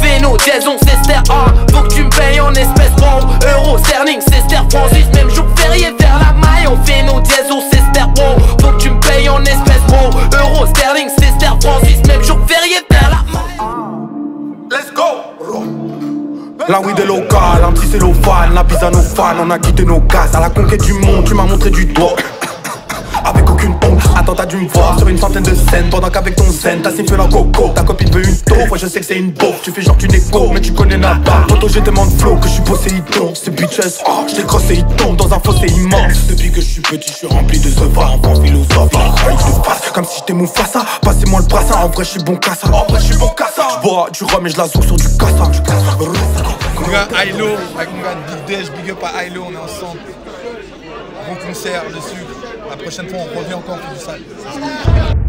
Véno, dièse, on s'estère. Faut que tu me payes en espèces, bro. Euro, sterling, s'estère, Francis, même jour férié vers la maille. On véno, dièse, on s'estère, bro. Faut que tu me payes en espèces, bro. Euro, sterling, s'estère, Francis, même jour férié vers la maille. Let's go. La weed est locale, un petit cellophane, la bise à nos fans, on a quitté nos cases. À la conquête du monde, tu m'as montré du doigt. Avec aucune pompe, attends t'as dû me voir sur une centaine de scènes. Pendant qu'avec ton zen, t'as sifflé la coco. Ta copine veut une taupe, ouais je sais que c'est une bouffe. Tu fais genre tu déco, mais tu connais la barre. Toto je demande flow, que je suis Poséidon. Ces bitches, je les crosse et ils tombent dans un fossé immense. Depuis que je suis petit, je suis rempli de zeva. Enfant philosophe, il te passe comme si j'étais mon fassa. Passez-moi le brassard, en vrai je suis bon cassa. Je bois du rhum et je la zouk sur du cassa. Mon gars Ailo, avec mon gars Big Dash, big up à Ailo, on est ensemble. Bon concert dessus. La prochaine fois, on revient encore plus du sale.